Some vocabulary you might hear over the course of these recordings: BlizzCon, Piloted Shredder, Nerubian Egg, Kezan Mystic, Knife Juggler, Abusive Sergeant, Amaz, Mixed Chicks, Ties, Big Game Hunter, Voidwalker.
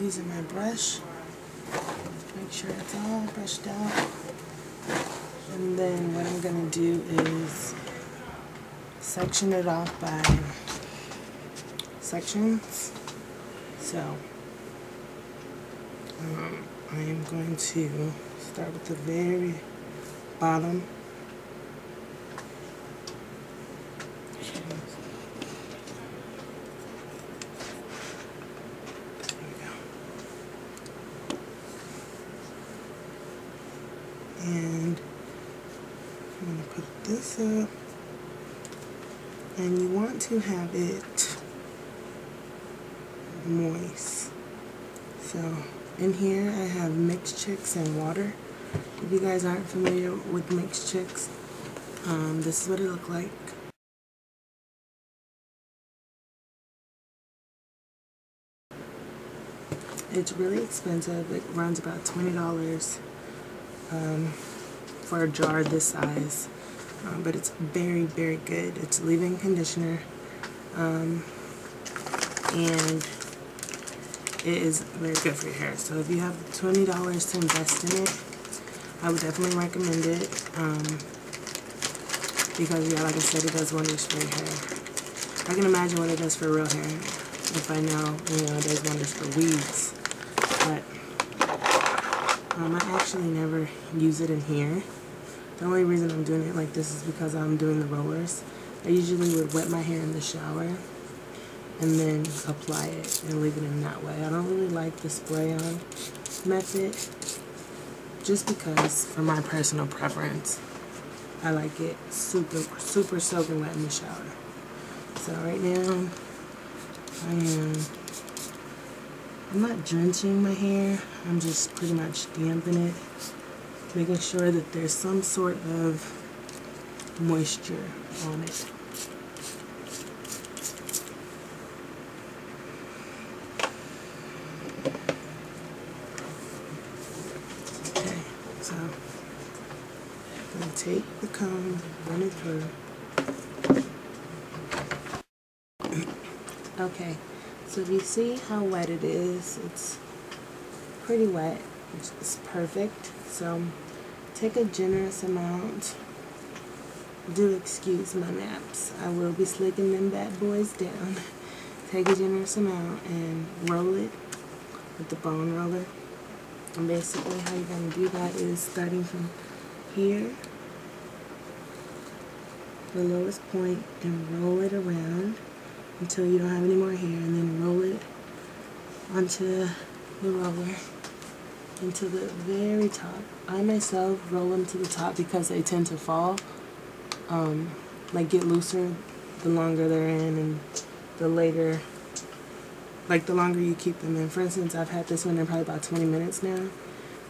using my brush. Make sure it's all brushed out. And then what I'm going to do is section it off by sections. So I am going to start with the very bottom. And I'm going to put this up, and you want to have it moist. So in here I have Mixed Chicks and water. If you guys aren't familiar with Mixed Chicks, this is what it looked like. It's really expensive. It runs about $20 for a jar this size, but it's very, very good. It's a leave-in conditioner, and it is very good for your hair. So if you have $20 to invest in it, I would definitely recommend it, because, yeah, like I said, it does wonders for your hair. I can imagine what it does for real hair. If I know, you know, it does wonders for weeds, but I actually never use it in here. The only reason I'm doing it like this is because I'm doing the rollers. I usually would wet my hair in the shower and then apply it and leave it in that way. I don't really like the spray-on method, just because, for my personal preference, I like it super, super soaking wet in the shower. So right now, I'm not drenching my hair, I'm just pretty much dampening it, making sure that there's some sort of moisture on it. Okay, so I'm going to take the comb, run it through. Okay. So if you see how wet it is, it's pretty wet, it's perfect. So take a generous amount. Do excuse my naps, I will be slicking them bad boys down. Take a generous amount and roll it with the bone roller. And basically how you're going to do that is starting from here, the lowest point, and roll it around until you don't have any more hair, and then roll it onto the roller until the very top. I myself roll them to the top because they tend to fall, like get looser the longer they're in, and the later, like the longer you keep them in. For instance, I've had this one in probably about 20 minutes now,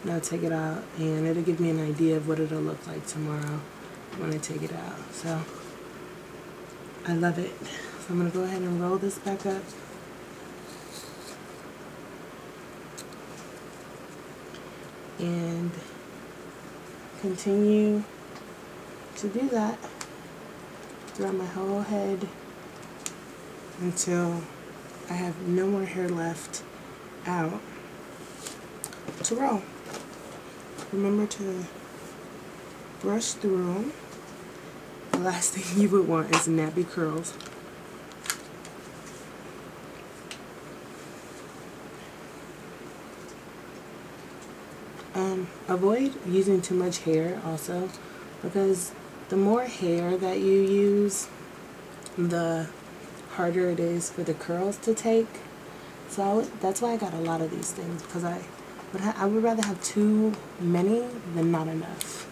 and I'll take it out and it'll give me an idea of what it'll look like tomorrow when I take it out. So I love it. I'm going to go ahead and roll this back up. And continue to do that throughout my whole head until I have no more hair left out to roll. Remember to brush through them. The last thing you would want is nappy curls. Avoid using too much hair also, because the more hair that you use, the harder it is for the curls to take. So that's why I got a lot of these things, because I would rather have too many than not enough.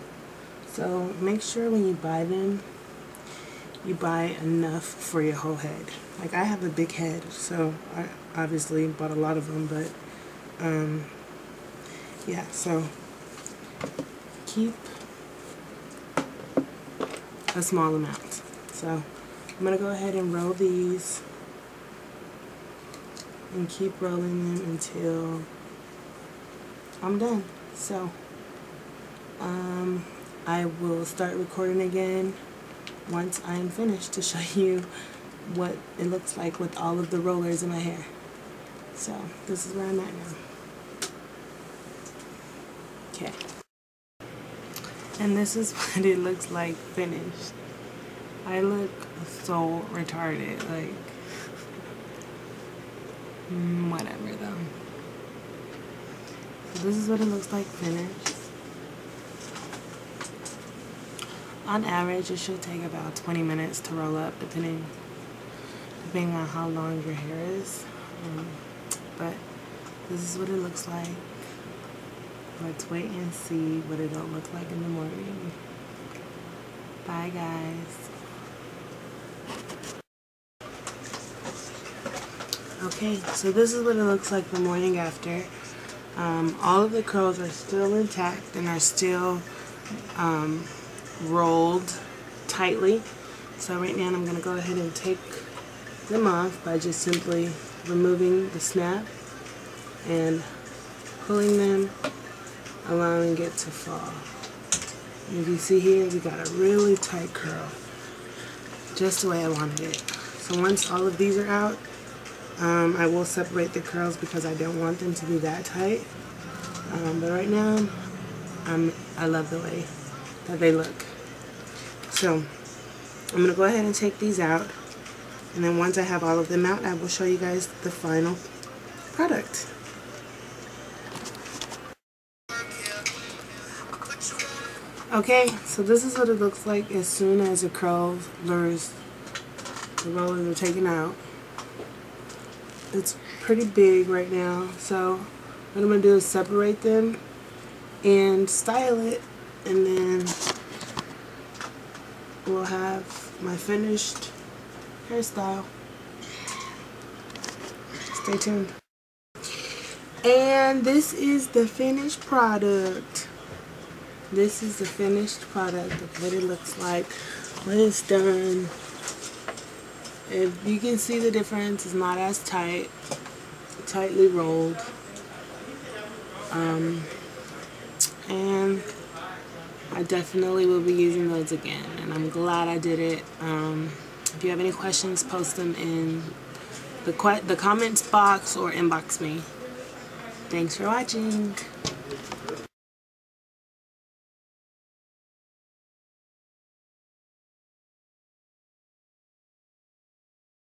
So make sure when you buy them, you buy enough for your whole head. Like, I have a big head, so I obviously bought a lot of them, but yeah, so keep a small amount. So I'm going to go ahead and roll these and keep rolling them until I'm done. So I will start recording again once I am finished to show you what it looks like with all of the rollers in my hair. So this is where I'm at now. Okay. And this is what it looks like finished. I look so retarded, like, whatever though. So this is what it looks like finished. On average, it should take about 20 minutes to roll up, depending on how long your hair is. But this is what it looks like. Let's wait and see what it'll look like in the morning. Bye, guys. Okay, so this is what it looks like the morning after. All of the curls are still intact and are still rolled tightly. So right now I'm going to go ahead and take them off by just simply removing the snap and pulling them, allowing it to fall. As you see here, we got a really tight curl, just the way I wanted it. So once all of these are out, I will separate the curls because I don't want them to be that tight. But right now, I love the way that they look. So I'm going to go ahead and take these out, and then once I have all of them out, I will show you guys the final product. Okay, so this is what it looks like as soon as the curls, the rollers are taken out. It's pretty big right now, so what I'm going to do is separate them and style it, and then we'll have my finished hairstyle. Stay tuned. And this is the finished product. This is the finished product of what it looks like when it's done. If you can see the difference, it's not as tight, tightly rolled. And I definitely will be using those again, and I'm glad I did it. If you have any questions, post them in the comments box or inbox me. Thanks for watching.